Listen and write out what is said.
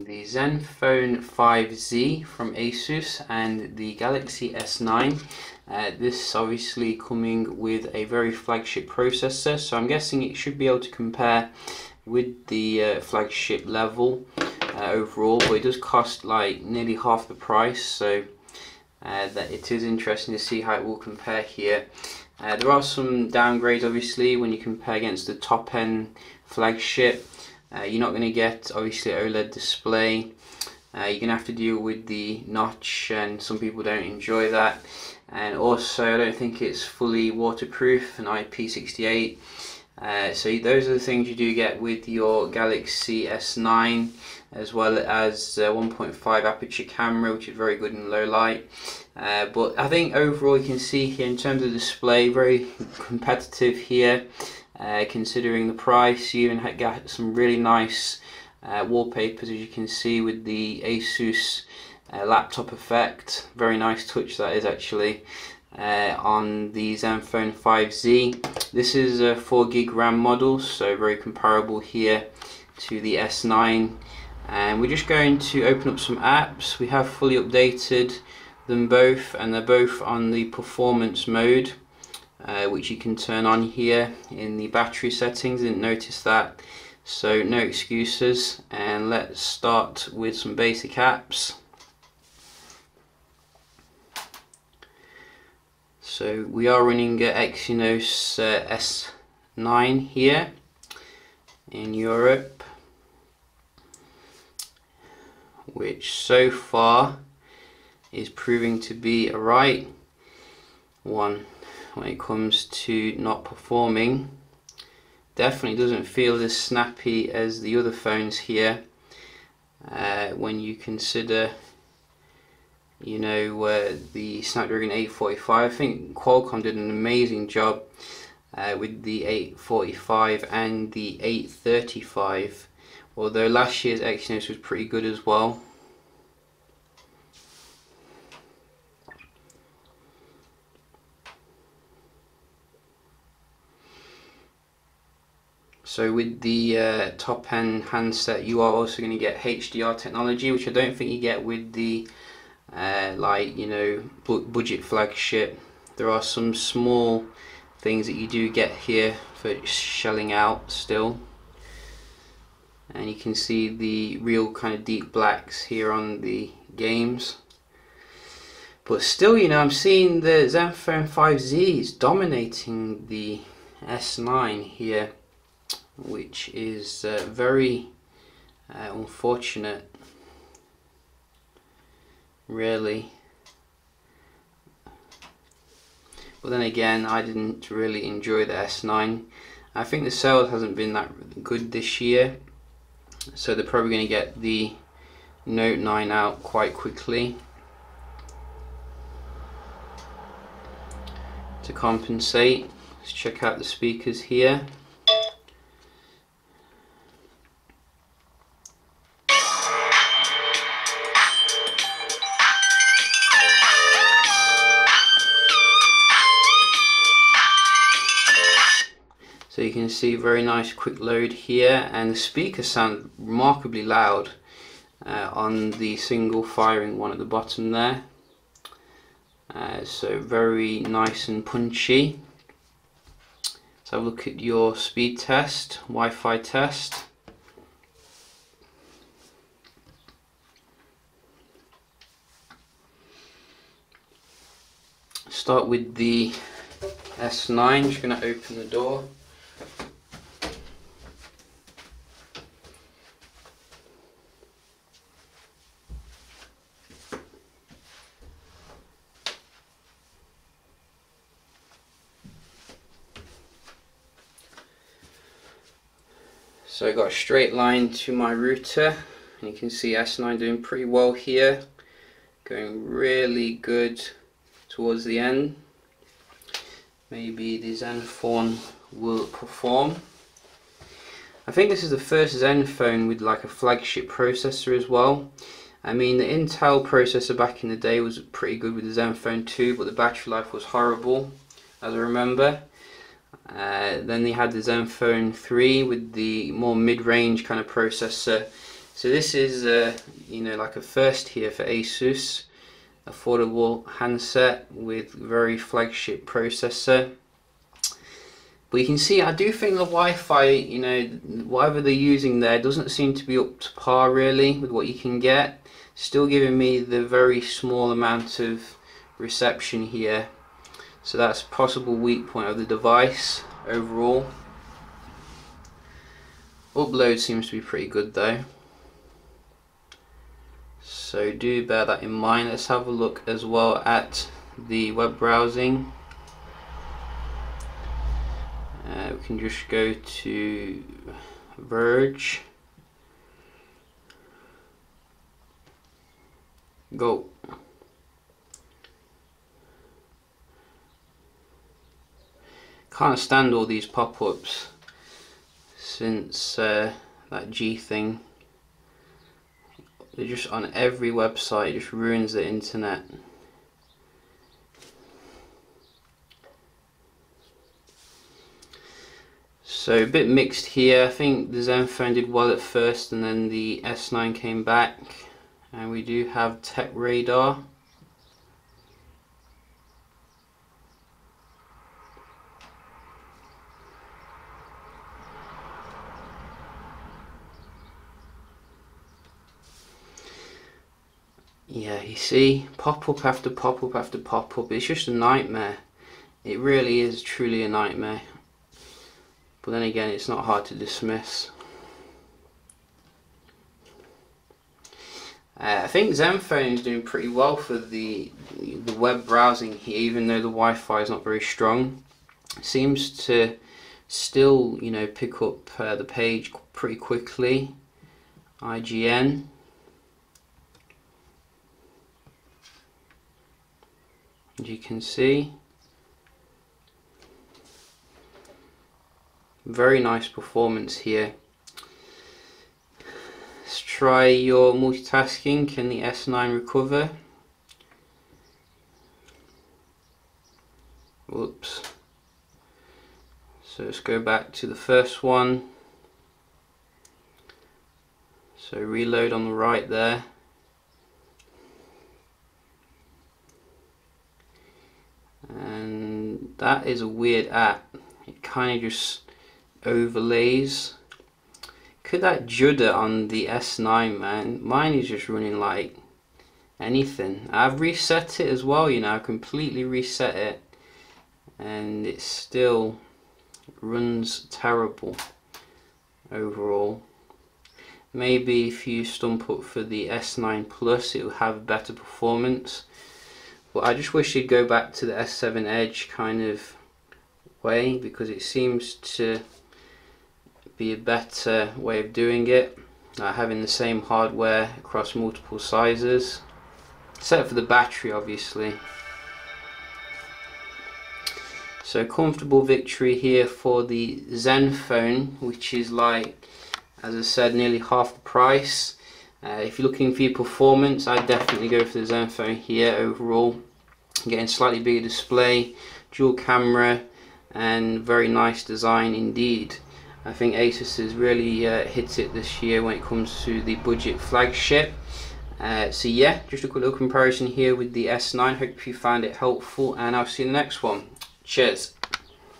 The Zenfone 5Z from Asus and the Galaxy S9. This obviously coming with a very flagship processor, so I'm guessing it should be able to compare with the flagship level overall, but it does cost like nearly half the price, so that it is interesting to see how it will compare here. There are some downgrades obviously when you compare against the top end flagship. You're not going to get obviously OLED display. You're going to have to deal with the notch, and some people don't enjoy that. And also I don't think it's fully waterproof and IP68. So those are the things you do get with your Galaxy S9, as well as 1.5 aperture camera, which is very good in low light. But I think overall you can see here in terms of display, very competitive here. Considering the price, you even got some really nice wallpapers, as you can see, with the Asus laptop effect. Very nice touch that is, actually, on the Zenfone 5Z. This is a 4GB RAM model, so very comparable here to the S9. And we're just going to open up some apps. We have fully updated them both, and they're both on the performance mode, which you can turn on here in the battery settings. Didn't notice that, so no excuses. And let's start with some basic apps. So we are running Exynos S9 here in Europe, which so far is proving to be a right one. When it comes to not performing, definitely doesn't feel as snappy as the other phones here, when you consider, you know, the Snapdragon 845. I think Qualcomm did an amazing job with the 845 and the 835, although last year's Exynos was pretty good as well. So with the top-end handset, you are also going to get HDR technology, which I don't think you get with the budget flagship. There are some small things that you do get here for shelling out still, and you can see the real kind of deep blacks here on the games. But still, you know, I'm seeing the Zenfone 5Zs dominating the S9 here, which is very unfortunate, really. But then again, I didn't really enjoy the S9. I think the sales hasn't been that good this year, so they're probably going to get the Note 9 out quite quickly to compensate. Let's check out the speakers here. So you can see very nice quick load here, and the speakers sound remarkably loud on the single firing one at the bottom there. So very nice and punchy. Let's have a look at your speed test, Wi-Fi test. Start with the S9, just going to open the door. So I got a straight line to my router, and you can see S9 doing pretty well here, going really good towards the end. Maybe the Zenfone will perform. I think this is the first Zenfone with like a flagship processor as well. I mean, the Intel processor back in the day was pretty good with the Zenfone 2, but the battery life was horrible, as I remember. Then they had the Zenfone 3 with the more mid-range kind of processor, So this is like a first here for Asus, affordable handset with very flagship processor. But you can see I do think the Wi-Fi, whatever they're using there doesn't seem to be up to par really with what you can get. Still giving me the very small amount of reception here. So that's a possible weak point of the device overall. Upload seems to be pretty good though. So do bear that in mind. Let's have a look as well at the web browsing. We can just go to Verge. Go. Can't stand all these pop-ups since that G thing. They're just on every website, it just ruins the internet. So a bit mixed here. I think the Zenfone did well at first and then the S9 came back. And we do have Tech Radar. Yeah, you see, pop-up after pop-up after pop-up. It's just a nightmare. It really is truly a nightmare. But then again, it's not hard to dismiss. I think Zenfone is doing pretty well for the web browsing here, even though the Wi-Fi is not very strong. It seems to still, pick up the page pretty quickly. IGN. As you can see, very nice performance here. Let's try your multitasking. Can the S9 recover? Whoops. So let's go back to the first one. So reload on the right there. And that is a weird app. It kind of just overlays. Could that judder on the S9, man? Mine is just running like anything. I've reset it as well, I completely reset it and it still runs terrible overall. Maybe if you stump up for the S9 Plus it will have better performance, but I just wish you'd go back to the S7 Edge kind of way, because it seems to be a better way of doing it, having the same hardware across multiple sizes, except for the battery obviously. So comfortable victory here for the Zenfone, which is, like as I said, nearly half the price. If you're looking for your performance, I'd definitely go for the Zenfone here overall. Getting slightly bigger display, dual camera and very nice design indeed. I think Asus has really hit it this year when it comes to the budget flagship. So yeah, just a quick little comparison here with the S9. Hope you found it helpful and I'll see you in the next one. Cheers.